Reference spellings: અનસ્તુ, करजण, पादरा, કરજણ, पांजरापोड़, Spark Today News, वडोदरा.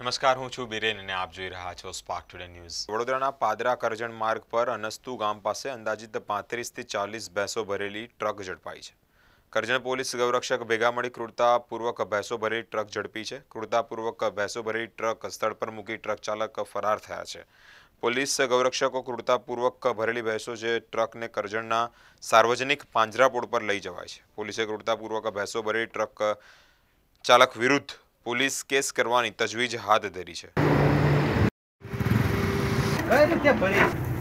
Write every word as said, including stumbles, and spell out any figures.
नमस्कार, हूँ छू बीरेन ने आप जोई रहा छो स्पार्क टुडे न्यूज। वडोदराना पादरा करजण मार्ग पर अनस्तु गाम पासे अंदाजित पैंतीस थी चालीस भैंसों भरेली ट्रक झड़पाई है। करजण पोलीस गौरक्षक भेगा मळी क्रूरतापूर्वक भैंसों भरेली ट्रक झड़पी है। क्रूरतापूर्वक भैंसों भरेली ट्रक स्थल पर मूकी ट्रक चालक फरार थया छे। पोलीस गौरक्षकों क्रूरतापूर्वक भरेली भैंसों जे ट्रक ने करजणना सार्वजनिक पांजरापोड़ पर लई जवाय छे। पोलीसे क्रूरतापूर्वक भैंसों भरेली ट्रक चालक विरुद्ध पुलिस केस करवानी तजवीज हाथ धरी है।